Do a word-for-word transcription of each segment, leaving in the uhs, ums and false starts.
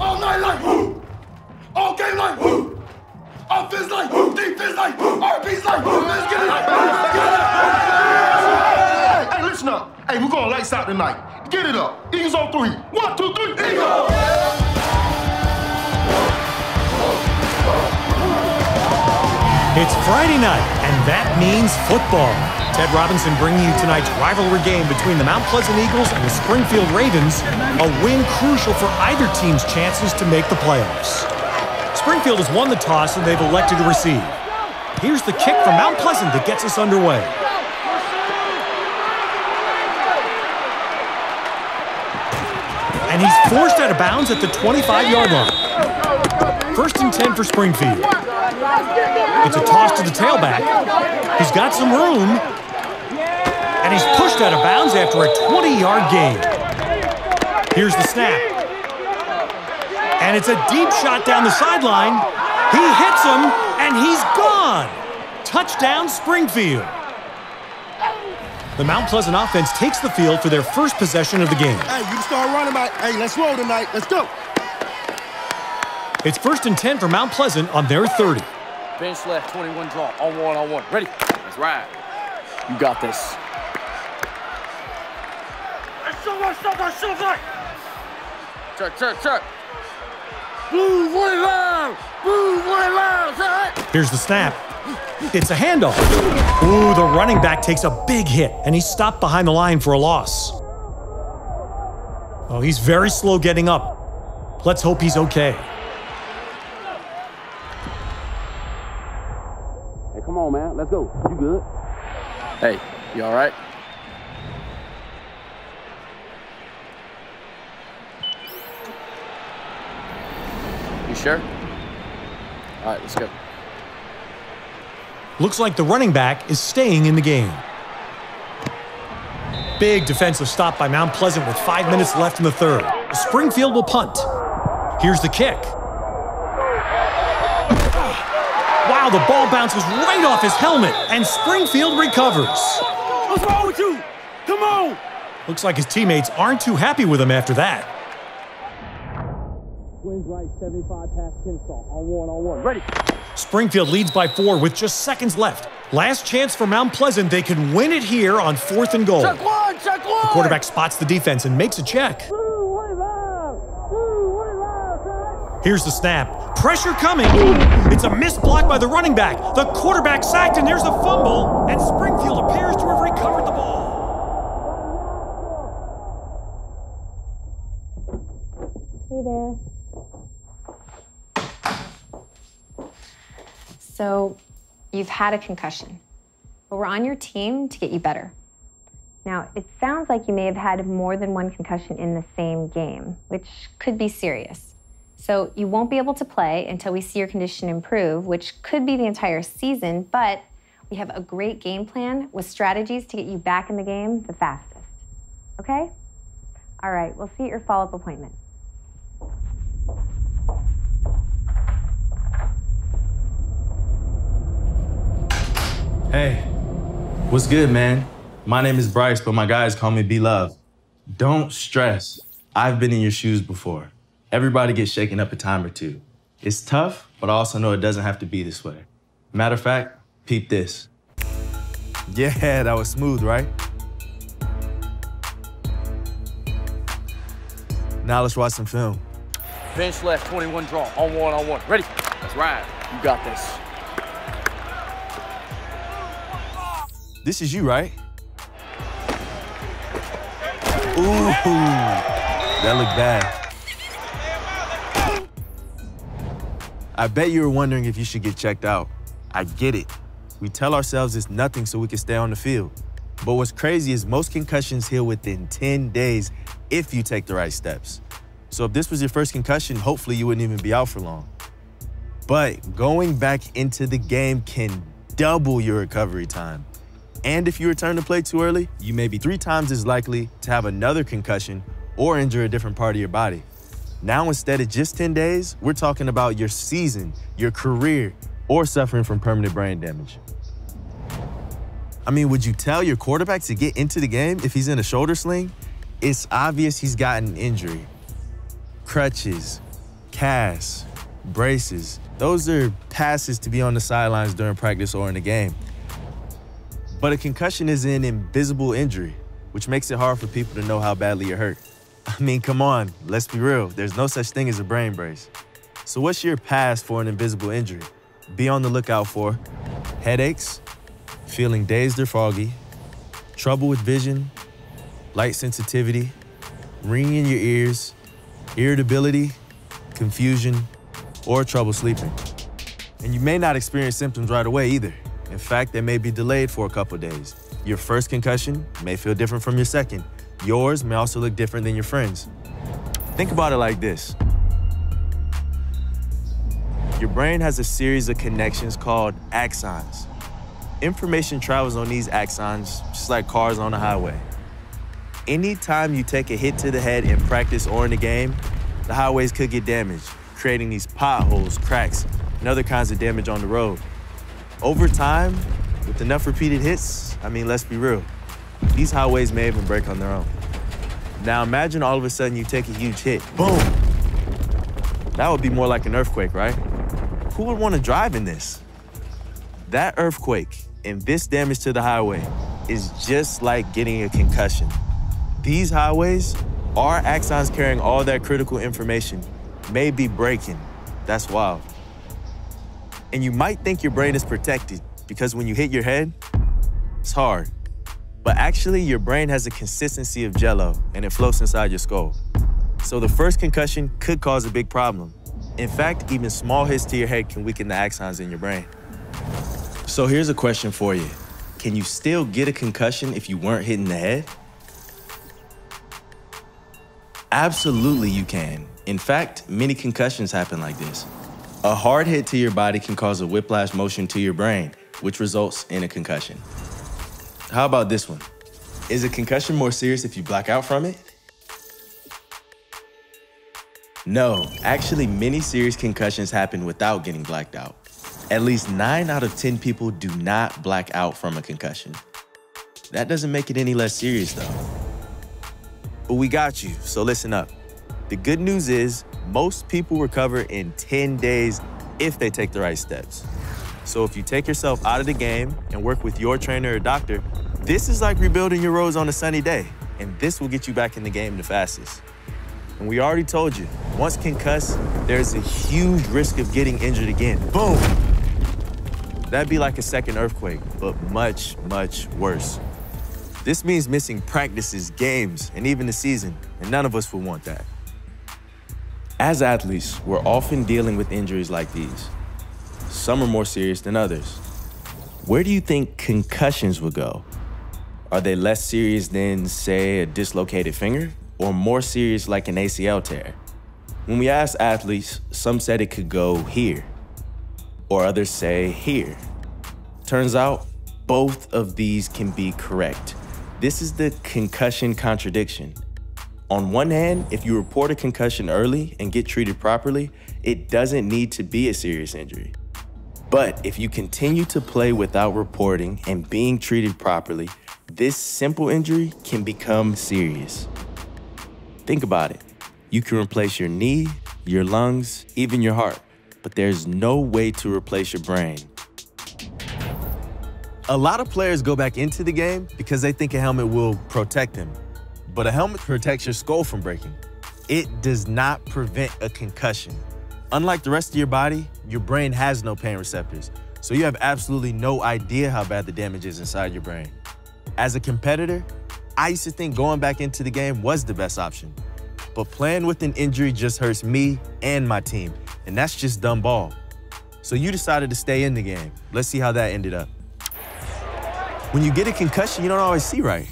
All night long, all game long, offense like, defense like, R B's like, let's get it up. Hey, listen up. Hey, we're going lights out tonight. Get it up. Eagles on three. One, two, three. Eagles. It's Friday night, and that means football. Ted Robinson bringing you tonight's rivalry game between the Mount Pleasant Eagles and the Springfield Ravens, a win crucial for either team's chances to make the playoffs. Springfield has won the toss and they've elected to receive. Here's the kick from Mount Pleasant that gets us underway. And he's forced out of bounds at the twenty-five yard line. First and ten for Springfield. It's a toss to the tailback. He's got some room. And he's pushed out of bounds after a twenty yard gain. Here's the snap. And it's a deep shot down the sideline. He hits him, and he's gone. Touchdown, Springfield. The Mount Pleasant offense takes the field for their first possession of the game. Hey, you start running, mate. Hey, let's roll tonight. Let's go. It's first and ten for Mount Pleasant on their thirty. Bench left, twenty-one draw. On one, on one. Ready? Let's ride. You got this. Check, check, check. Move one loud. Move one loud. Here's the snap. It's a handoff. Ooh, the running back takes a big hit, and he's stopped behind the line for a loss. Oh, he's very slow getting up. Let's hope he's okay. Hey, come on, man. Let's go. You good? Hey, you all right? Sure. All right, let's go. Looks like the running back is staying in the game. Big defensive stop by Mount Pleasant with five minutes left in the third. Springfield will punt. Here's the kick. Wow, the ball bounces right off his helmet, and Springfield recovers. What's wrong with you? Come on! Looks like his teammates aren't too happy with him after that. Wins right, seventy-five pass Kennesaw. On one, on one. Ready. Springfield leads by four with just seconds left. Last chance for Mount Pleasant. They can win it here on fourth and goal. Check one, check one. The quarterback spots the defense and makes a check. Two, one, five. Two, one, five. Here's the snap. Pressure coming. It's a missed block by the running back. The quarterback sacked, and there's a fumble. And Springfield appears to have recovered the ball. Hey there. So you've had a concussion, but we're on your team to get you better. Now, it sounds like you may have had more than one concussion in the same game, which could be serious. So you won't be able to play until we see your condition improve, which could be the entire season, but we have a great game plan with strategies to get you back in the game the fastest. Okay? All right, we'll see you at your follow-up appointment. Hey, what's good, man? My name is Bryce, but my guys call me B-Love. Don't stress. I've been in your shoes before. Everybody gets shaken up a time or two. It's tough, but I also know it doesn't have to be this way. Matter of fact, peep this. Yeah, that was smooth, right? Now let's watch some film. Bench left, twenty-one draw. On one, on one. Ready? Let's ride. You got this. This is you, right? Ooh, that looked bad. I bet you were wondering if you should get checked out. I get it. We tell ourselves it's nothing so we can stay on the field. But what's crazy is most concussions heal within ten days if you take the right steps. So if this was your first concussion, hopefully you wouldn't even be out for long. But going back into the game can double your recovery time. And if you return to play too early, you may be three times as likely to have another concussion or injure a different part of your body. Now, instead of just ten days, we're talking about your season, your career, or suffering from permanent brain damage. I mean, would you tell your quarterback to get into the game if he's in a shoulder sling? It's obvious he's gotten an injury. Crutches, casts, braces, those are passes to be on the sidelines during practice or in the game. But a concussion is an invisible injury, which makes it hard for people to know how badly you're hurt. I mean, come on, let's be real. There's no such thing as a brain brace. So what's your pass for an invisible injury? Be on the lookout for headaches, feeling dazed or foggy, trouble with vision, light sensitivity, ringing in your ears, irritability, confusion, or trouble sleeping. And you may not experience symptoms right away either. In fact, they may be delayed for a couple days. Your first concussion may feel different from your second. Yours may also look different than your friend's. Think about it like this. Your brain has a series of connections called axons. Information travels on these axons, just like cars on a highway. Anytime you take a hit to the head in practice or in the game, the highways could get damaged, creating these potholes, cracks, and other kinds of damage on the road. Over time, with enough repeated hits, I mean, let's be real, these highways may even break on their own. Now imagine all of a sudden you take a huge hit. Boom! That would be more like an earthquake, right? Who would want to drive in this? That earthquake and this damage to the highway is just like getting a concussion. These highways, our axons carrying all that critical information, may be breaking. That's wild. And you might think your brain is protected because when you hit your head, it's hard. But actually, your brain has a consistency of jello and it floats inside your skull. So the first concussion could cause a big problem. In fact, even small hits to your head can weaken the axons in your brain. So here's a question for you. Can you still get a concussion if you weren't hitting the head? Absolutely you can. In fact, many concussions happen like this. A hard hit to your body can cause a whiplash motion to your brain, which results in a concussion. How about this one? Is a concussion more serious if you black out from it? No, actually many serious concussions happen without getting blacked out. At least nine out of ten people do not black out from a concussion. That doesn't make it any less serious though. But we got you, so listen up. The good news is most people recover in ten days if they take the right steps. So if you take yourself out of the game and work with your trainer or doctor, this is like rebuilding your roads on a sunny day, and this will get you back in the game the fastest. And we already told you, once concussed, there's a huge risk of getting injured again. Boom! That'd be like a second earthquake, but much, much worse. This means missing practices, games, and even the season, and none of us would want that. As athletes, we're often dealing with injuries like these. Some are more serious than others. Where do you think concussions would go? Are they less serious than, say, a dislocated finger? Or more serious like an A C L tear? When we asked athletes, some said it could go here, or others say here. Turns out, both of these can be correct. This is the concussion contradiction. On one hand, if you report a concussion early and get treated properly, it doesn't need to be a serious injury. But if you continue to play without reporting and being treated properly, this simple injury can become serious. Think about it. You can replace your knee, your lungs, even your heart, but there's no way to replace your brain. A lot of players go back into the game because they think a helmet will protect them. But a helmet protects your skull from breaking. It does not prevent a concussion. Unlike the rest of your body, your brain has no pain receptors, so you have absolutely no idea how bad the damage is inside your brain. As a competitor, I used to think going back into the game was the best option, but playing with an injury just hurts me and my team, and that's just dumb ball. So you decided to stay in the game. Let's see how that ended up. When you get a concussion, you don't always see right.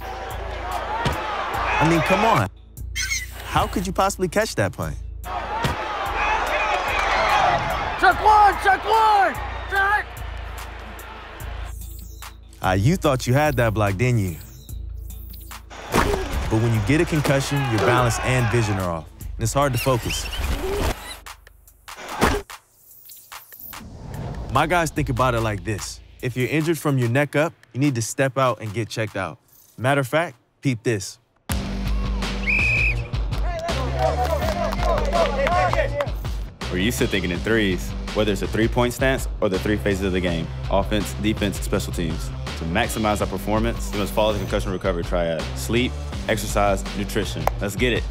I mean, come on. How could you possibly catch that punt? Check one, check one, check! Uh, you thought you had that block, didn't you? But when you get a concussion, your balance and vision are off, and it's hard to focus. My guys think about it like this. If you're injured from your neck up, you need to step out and get checked out. Matter of fact, peep this. We're used to thinking in threes, whether it's a three-point stance or the three phases of the game, offense, defense, special teams. To maximize our performance, we must follow the concussion recovery triad. Sleep, exercise, nutrition. Let's get it.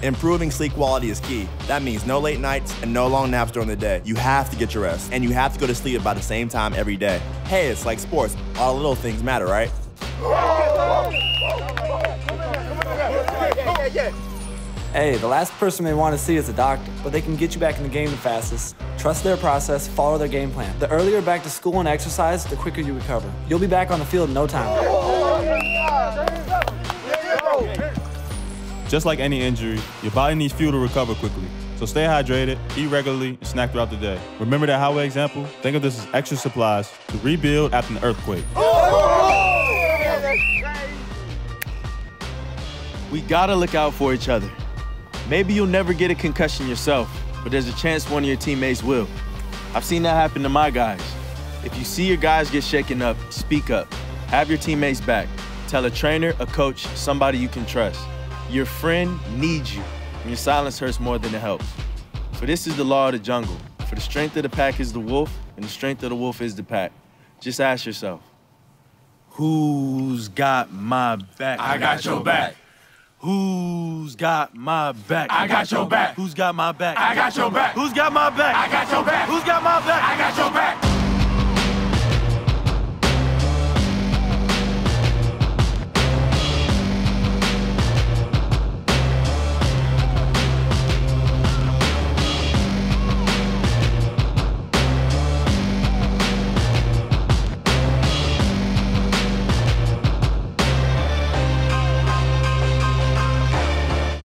Improving sleep quality is key. That means no late nights and no long naps during the day. You have to get your rest, and you have to go to sleep about the same time every day. Hey, it's like sports. All little things matter, right? Hey, the last person they want to see is a doctor, but they can get you back in the game the fastest. Trust their process, follow their game plan. The earlier back to school and exercise, the quicker you recover. You'll be back on the field in no time. Just like any injury, your body needs fuel to recover quickly. So stay hydrated, eat regularly, and snack throughout the day. Remember that highway example? Think of this as extra supplies to rebuild after an earthquake. We gotta look out for each other. Maybe you'll never get a concussion yourself, but there's a chance one of your teammates will. I've seen that happen to my guys. If you see your guys get shaken up, speak up. Have your teammates back. Tell a trainer, a coach, somebody you can trust. Your friend needs you, and your silence hurts more than it helps. For this is the law of the jungle. For the strength of the pack is the wolf, and the strength of the wolf is the pack. Just ask yourself, who's got my back? I got your back. Who's got my back? I got your back. Who's got my back? I got your back. Who's got my back? I got your back. Who's got my back?